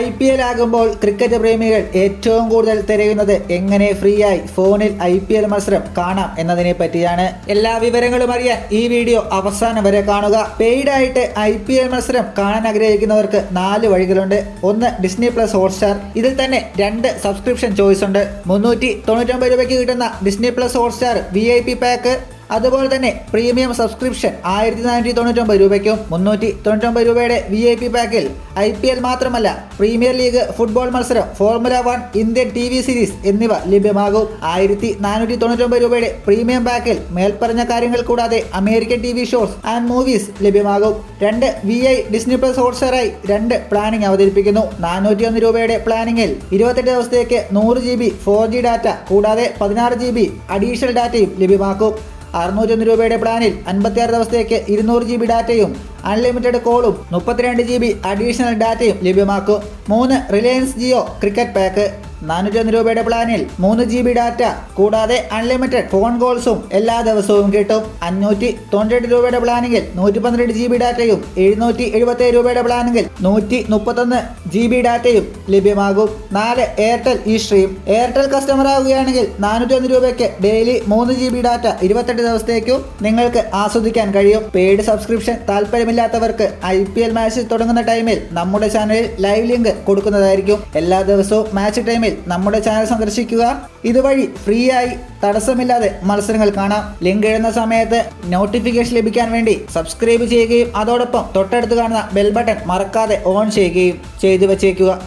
IPL ആകുമ്പോൾ cricket പ്രേമികൾ ഏറ്റവും കൂടുതൽ തിരയുന്നത് എങ്ങനെ ഫ്രീ ആയി ഫോണിൽ IPL മത്സരം കാണാം എന്നതിനെ പറ്റിയാണ്. എല്ലാ വിവരങ്ങളും അറിയാൻ ഈ വീഡിയോ അവസാനം വരെ കാണുക. പെയ്ഡ് ആയിട്ട് IPL മത്സരം കാണാൻ ആഗ്രഹിക്കുന്നവർക്ക് 4 വഴികളുണ്ട്. ഒന്ന് ഡിസ്നി പ്ലസ് ഹോട്ട്സ്റ്റാർ, ഇതിൽ തന്നെ 2 സബ്സ്ക്രിപ്ഷൻ ചോയ്സ് ഉണ്ട്. 399 രൂപയ്ക്ക് കിട്ടുന്ന Disney plus Hotstar VIP pack, അതുപോലെ തന്നെ പ്രീമിയം സബ്സ്ക്രിപ്ഷൻ 1499 രൂപയ്ക്കും 399 രൂപയുടെ VIP പാക്കിൽ IPL മാത്രമല്ല പ്രീമിയർ ലീഗ് ഫുട്ബോൾ മത്സരം, ഫോർമുല 1, ഇന്ത്യൻ TV സീരീസ് എന്നിവ ലഭ്യമാകും. 1499 രൂപയുടെ പ്രീമിയം പാക്കിൽ മേൽപ്പറഞ്ഞ കാര്യങ്ങൾ കൂടാതെ American TV shows and movies ലഭ്യമാകും. 2 VI ഡിസ്നി പ്ലസ് ഹോട്ട്സ്റ്റാറായി 2 പ്ലാനിംഗ് അവതരിപ്പിക്കുന്നു. 401 രൂപയുടെ പ്ലാനിങ്ങിൽ 28 ദിവസത്തേക്ക് 100 GB 4G ഡാറ്റ കൂടാതെ 16 GB അഡീഷണൽ ഡാറ്റയും ലഭ്യമാക്കും. 601 രൂപയുടെ പ്ലാനിൽ 56 ദിവസത്തേക്ക് 200 GB ഡാറ്റയും അൺലിമിറ്റഡ് കോളും 32 GB അഡീഷണൽ ഡാറ്റയും ലഭ്യമാക്കും. 3 റിലയൻസ് ജിയോ ക്രിക്കറ്റ് പാക്ക്, 401 രൂപയുടെ പ്ലാനിൽ 3 GB ഡാറ്റ കൂടാതെ അൺലിമിറ്റഡ് ഫോൺ കോൾസും എല്ലാ ദിവസവും കിട്ടും. 598 രൂപയുടെ പ്ലാനിങ്ങിൽ 112 GB ഡാറ്റയും 777 രൂപയുടെ പ്ലാനിങ്ങിൽ 131 GB ഡാറ്റയും ലഭ്യമാകും. 4 Airtel Xstream, Airtel customer ആവുകയാണെങ്കിൽ 401 രൂപയ്ക്ക് ഡെയിലി 3 GB ഡാറ്റ 28 ദിവസത്തേക്കും നിങ്ങൾക്ക് ആസ്വദിക്കാൻ കഴിയും. പെയ്ഡ് സബ്സ്ക്രിപ്ഷൻ താല്പര്യമില്ലാത്തവർക്ക് IPL മാച്ച് തുടങ്ങുന്ന ടൈമിൽ നമ്മുടെ ചാനലിൽ ലൈവ് ലിങ്ക് കൊടുക്കുന്നതായിരിക്കും. എല്ലാ ദിവസവും മാച്ച് ടൈമിൽ നമ്മുടെ ചാനൽ സന്ദർശിക്കുക. ഇതുവഴി ഫ്രീ ആയി തടസ്സമില്ലാതെ മത്സരങ്ങൾ കാണാം. ലിങ്ക് എഴുതുന്ന സമയത്ത് നോട്ടിഫിക്കേഷൻ ലഭിക്കാൻ വേണ്ടി സബ്സ്ക്രൈബ് ചെയ്യുകയും അതോടൊപ്പം തൊട്ടടുത്ത് കാണുന്ന ബെൽ ബട്ടൺ മറക്കാതെ ഓൺ ചെയ്യുകയും ചെയ്തു വച്ചേക്കുക.